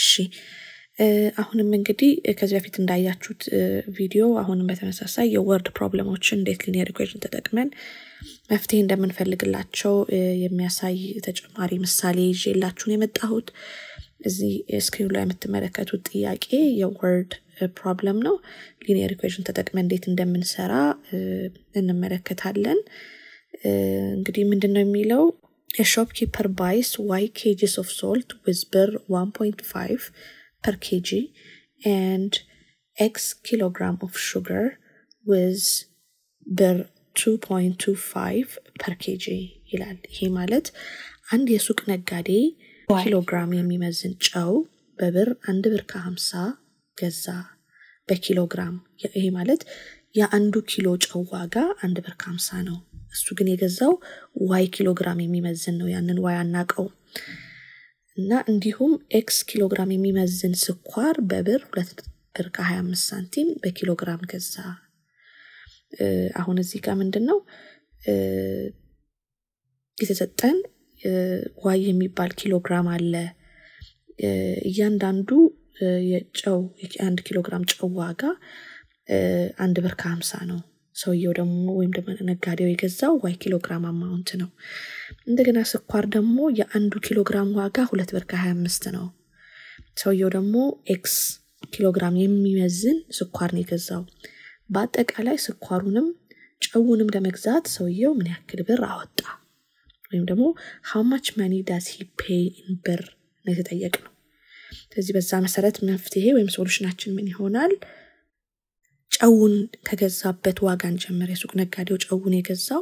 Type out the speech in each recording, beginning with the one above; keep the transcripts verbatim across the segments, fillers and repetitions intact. She Ahun Mengeti, Kazafit and Diachut video, Ahun Betanasa, your word problem or chin date linear equation that man. After them and Feligalacho, Yemesai, the Marim Sali, Gilachunimet out. The screw limit America to the I K, your word problem no linear equation that man date in them and Sarah in America Tadlan. Agreement in Milo. A shopkeeper buys Y kgs of salt with burr one point five per kg and X kilogram of sugar with burr two point two five per kg. He mallet and Yasuk Nagadi kilogram Yemimazin Chow, Beber and the Verkahamsa Gaza per kilogram. He mallet Ya andu kilo Chowaga and the Verkamsano. Suginegazao, y kilogrammi mimezin yan and y anago. Na ndihum x kilogrammi mimezin sequar beber, let per kaham santim, be kilogram gaza. Ahonezikam and no. It is a ten, y yemibal kilogram alle yandandu, yecho, and kilogram chowaga, and the verkam sano. So you don't move him in a gadio gaza, why kilogram amount no. The ganas of quardamo, ya andu kilogram waga, who let work a hamstano. So you don't move x kilogram yemimezin, so quarni gaza. But a gala is a quarunum, chawunum dem exact, so you mneakilberauta. Wimdamo, how much money does he pay in per negatiagno? Does he besam seret mefti, wim solution action minihonal? Awun ከገዛበት ዋጋን ጀመረ ሱቅ ነጋዴዎች አውን የገዛው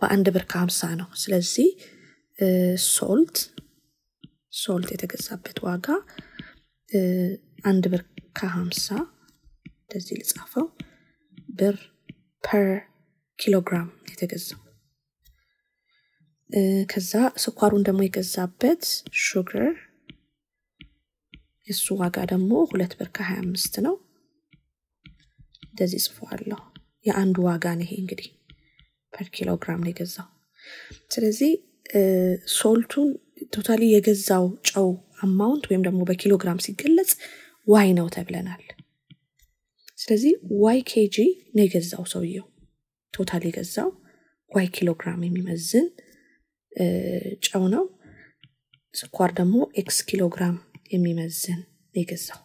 በአንድ ብር ከ50 ነው ስለዚህ ሶልት ሶልት የተገዛበት ዋጋ አንድ ብር ከ50 እንደዚህ ልጻፈው ብር per kilogram የተገዛው ከዛ ስኳሩን ደግሞ የገዛበት sugar እሱ ዋጋ ደግሞ ሁለት ብር ከ25 ነው This is for Allah. Ya and wagan hingri per kilogram negaza. Terezi soltun totally yegazao chow amount wim the moba kilogram sigillets. Why not a blenal? Terezi y kg negazao so you totally gazao. Y kilogram imimazin chow no. So quardamo x kilogram imimazin negazao.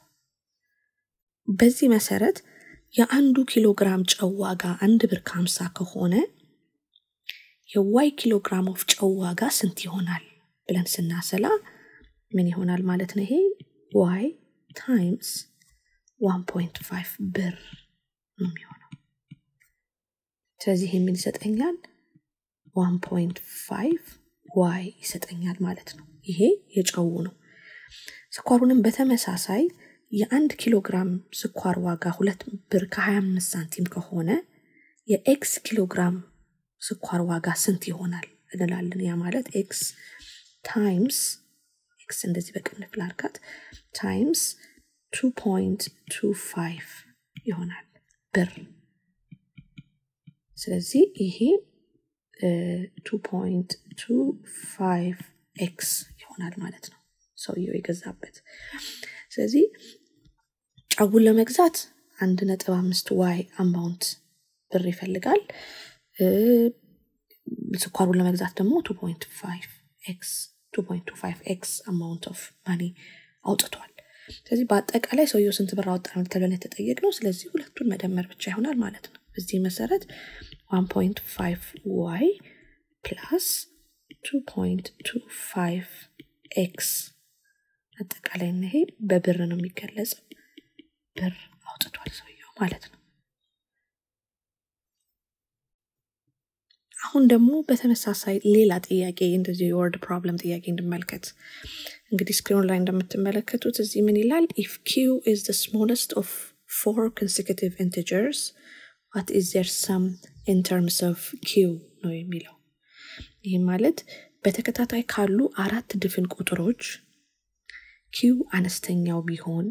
Bezi maseret. Ya andu kilogram chawaga and the berkam sakahone. Ya y kilogram of chawaga sentional. Balance nasala. Minihonal maletnehi. Y times one point five bir. Numiono. Tazihim min set england. one point five y set england maletno. Ihe, ye chawuno. Sakwarunim betamesasai. Ya and kilogram square waga hulet per kaham santim kahone, ya x kilogram square waga sentional. Analaliniamalet x times x and the zibacon flarkat times two point two five yonal per. So let's see ihi two point two five x yonal maletno. So you exap it. So see I will make that and the net amount y amount per legal. So I will make that amount two point five x two point two five x amount of money out at all. So see, but I can also use into the route and the net that I diagnose. Let's see, we'll do madam merch. How normal it is. The method one point five y plus two point two five x. At the Kalenhe, Bebernomicalis per out at all so you mallet. On the move Bethamesasai Lilat Iagi into the word problem the Iagi in the Melket. And get this crown line the Melket with the Ziminilal. If Q is the smallest of four consecutive integers, what is their sum in terms of Q? No, Milo. In mallet, Betacatatai Kalu are at different Kutoroj. Q anastengyaw bihon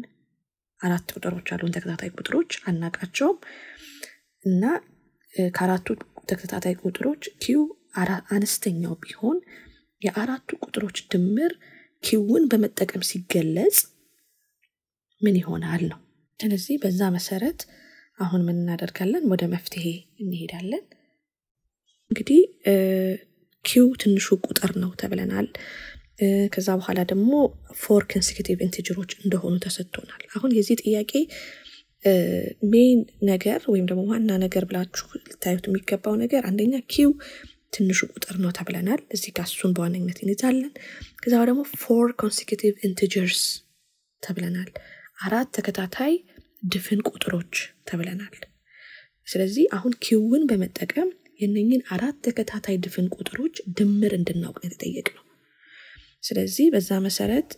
arat ቁጥሮች አሉ ተከታታይ ቁጥሮች አናቃቸው እና ካራቱ ተከታታይ ቁጥሮች q አነስተኛው ቢሆን የአራቱ ቁጥሮች ድምር q-ን በመጠቀም ሲገለጽ ምን ይሆናል ነው ስለዚህ በዛ መሰረት አሁን ምን እናደርጋለን ወደ መፍትሄ እንሄዳለን እንግዲህ ኪው ትንሹ ቁጥር ነው ተብለናል ከዛ በኋላ ደግሞ four consecutive integers እንደሆኑ ተሰጥቶናል አሁን የዚህ ጥያቄ ሜን ነገር ወይም ደግሞ ዋና ነገር ብላችሁ ታዩት የሚገባው ነገር አንደኛ ኪው ትንሹ ቁጥር ነው ተብለናል እዚህ ጋር እሱን በዋነኝነት እንይዛለን ከዛ ደግሞ four consecutive integers ተብለናል አራት ተከታታይ ድፍን ቁጥሮች ተብለናል ስለዚህ አሁን ኪውን በመጠቀም የነኝን አራት ተከታታይ ድፍን ቁጥሮች ድምር እንድናውቅ እንጠየቅነው ስለዚህ በዛ መሰረት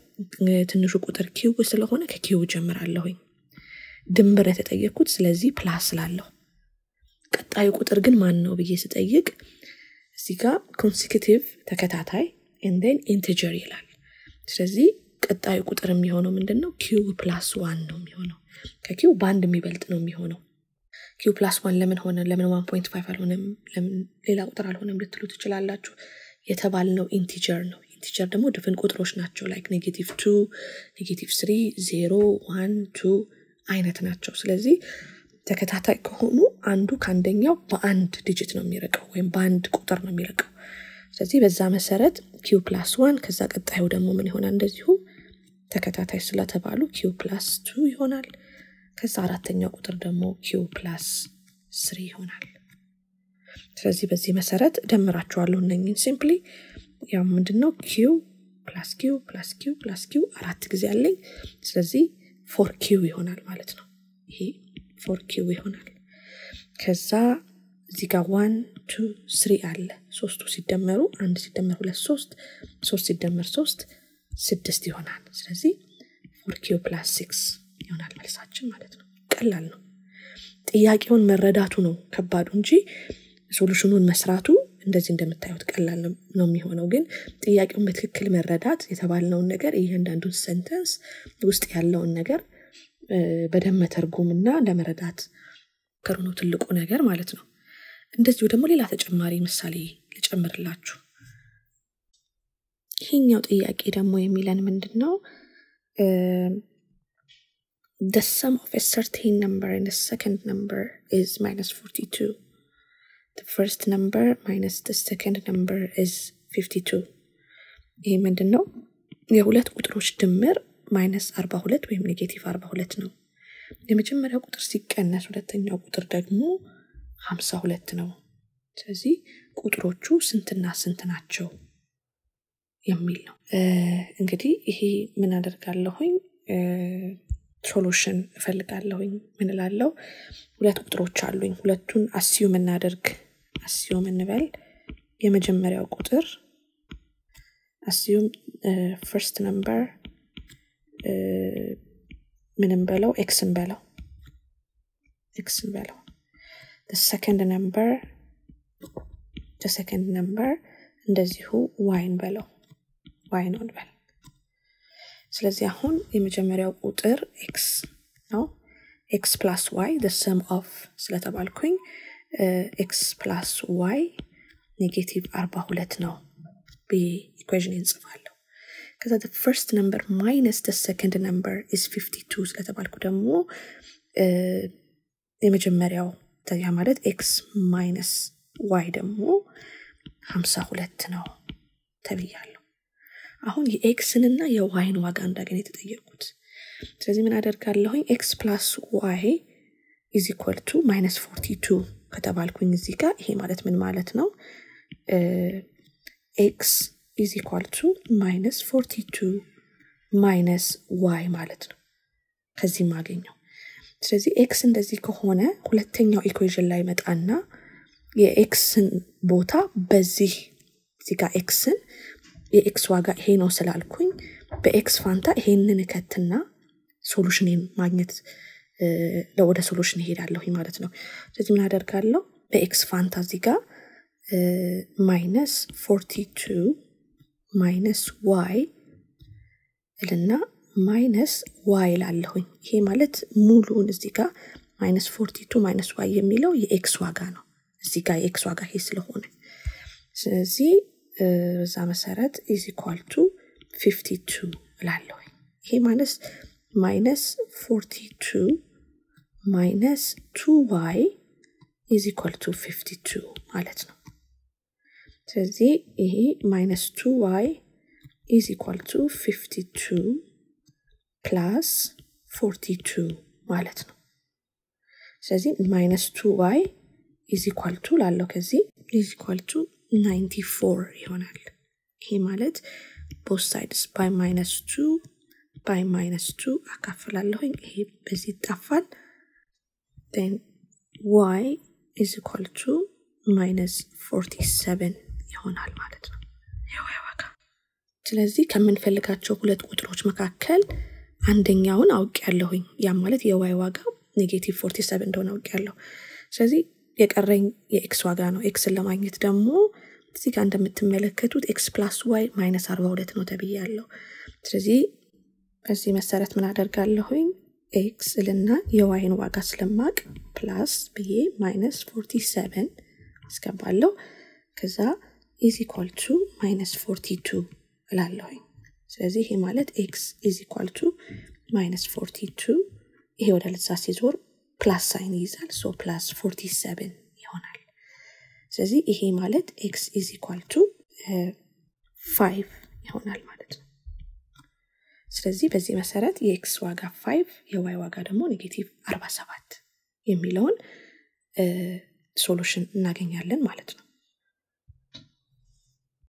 ትንሹ ቁጥር ኪው ስለሆነ ከኪው ጀምራለሁ ድምር ተጠየቁት ስለዚህ ፕላስ ላለው ቀጣዩ ቁጥር ግን ማን ነው ብዬ ስጠይቅ እዚህ ጋር consecutive ተከታታይ and then integer ይላል ስለዚህ ቀጣዩ ቁጥር የሚሆነው ምንድነው q + one ነው የሚሆነው ከq በአንድ የሚበልጥ ነው የሚሆነው q + one ለምን ሆነ ለምን one point five አልሆነም ለምን ሌላ ቁጥር አልሆነም ልትሉ ትችላላችሁ የተባለው integer ነው integer ደግሞ ድፍን ቁጥሮች ናቸው like negative two negative three zero one two አይነት ናቸው ስለዚህ ተከታታይ ከሆኑ አንዱ ካንደኛው በአንድ ዲጂት ነው የሚረቀው ወይም በአንድ ቁጥር ነው የሚረቀው ስለዚህ በዛ መሰረት q+1 ከዛ ቀጣዩ ደግሞ ምን ይሆናል እንደዚሁ ተከታታይ ስለተባሉ q+2 ይሆናል ከዛ አራተኛው ቁጥር ደግሞ q+3 ይሆናል ስለዚህ በዚህ መሰረት ደምራችኋለሁ እነኚህን ሲምፕሊ ያው ምንድነው q+q+q+q አራት ጊዜ አለኝ ስለዚህ four q ይሆናል ማለት ነው ይሄ four q ይሆናል ከዛ እዚህ ጋር one two three አለ ሶስቱ ሲደመሩ አንድ ሲደመሩ ሁለት three three ሲደመር three six ይሆናል ስለዚህ four q plus six ይሆናል መልሳችን ማለት ነው ቀላል ነው ጥያቄውን መረዳቱ ነው ከባዱ እንጂ ሶሉሽኑን መስራቱ እንደዚህ እንደምታዩት ቀላል ነው የሚሆነው ግን ጥያቄው በትክክል መረዳት የተባለው ነገር እያንዳንዱን ሴንተንስ ውስጥ ያለው ነገር በደም ተርጉምና ለመረዳት ከሩኑ ትልቁ ነገር ማለት ነው እንደዚህ ደግሞ ሌላ ተጨማሪ ምሳሌ ልጨምርላችሁ ይሄኛው ጥያቄ ደግሞ የሚለን ምንድነው the sum of a certain number and the second number is minus forty-two The first number minus the second number is fifty-two. Here we know the two numbers together minus forty-two or negative forty-two. No. The first number is forty-two. The second number is fifty-two. No. So the numbers are multiplied. Yummy. Ah, and this is another kind of solution. Another kind of another. ሁለት ቁጥሮች አሉኝ ሁለቱን አስዩም እናደርግ አስዩም እንበል የመጀመሪያው ቁጥር አስዩም first number ምንም በለው x እንበለው x እንበለው the second number the second number እንደዚሁ y እንበለው y ነው እንበል ስለዚህ አሁን የመጀመሪያው ቁጥር x ነው x plus y, the sum of ስለተባልኩኝ uh, x plus y negative forty-two ነው be equation እንጽፋለሁ ከዛ the first number minus the second number is fifty-two ስለተባልኩ ደግሞ የመጀመሪያው ታያ ማለት x minus y ደግሞ fifty-two ነው ተብያለሁ አሁን የxን እና የyን ዋጋ እንዳገኘ ተጠየቁት ስለዚህ ምን አደርጋለሁኝ x plus y is equal to minus forty-two ከተባልኩኝ እዚህ ጋር ይሄ ማለት ምን ማለት ነው x is equal to minus forty-two minus y ማለት ነው ከዚህ ማገኘው ስለዚህ x እንደዚህ ከሆነ ሁለተኛው ኢኩዌሽን ላይ መጣና የxን ቦታ በዚህ እዚህ ጋር xን የx ዋጋ ይሄ ነው ስላልኩኝ በx ፋንታ ይሄንን ከተና ሶሉሽን ማግኘት ለወደ ሶሉሽን ይሄዳለሁ ማለት ነው ስለዚህ ምን አደርጋለሁ በx ፋንታ እዚህ ጋር minus forty-two minus y ለና minus y ላለሁ ይሄ ማለት ሙሉውን እዚህ ጋር minus forty-two minus y የሚለው የx ዋጋ ነው እዚህ ጋር የx ዋጋ ይሄ ስለሆነ ስለዚህ በዛ መሰረት is equal to fifty-two ላለው ይሄ ማለት minus forty-two minus two y is equal to fifty-two. مالتنا. تذي إيه minus two y is equal to fifty-two plus forty-two. مالتنا. تذي minus two y is equal to لالو كذي is equal to ninety-four يونال. هي مالت both sides by minus two by minus two أكفل اللهين هي بزيد أفل. Then y is equal to minus forty-seven يهون هالمالتنا. يهوه يهوه. تلازي كمن فلقات شوكولات قطروش مكاكل عندن يهون أو كاللهين. يعمالت يهوه يهوه negative forty-seven دون أو كالله. تلازي يقرين يأكس واغانو. إكس اللي ماينيت دمو. تلازي كانت متملكتوت إكس plus y minus أربعة نتبيالله. تلازي بزي مسارة من عدر كاللهين. X لنا يوين واقص لماك plus B minus forty-seven اسكبالو كذا is equal to minus forty-two لالوين سلازي هي مالت X is equal to minus forty-two هي ودا لتساسي زور plus sign يزال so plus forty-seven يهونال سلازي هي مالت X is equal to uh, five يهونال مالت سلازي بزي مسارات يكس واقع خمسة يواي واقع دمو نيجاتيف أربعة سبعة يميلون سولوشن ناقين يالن مالتنا.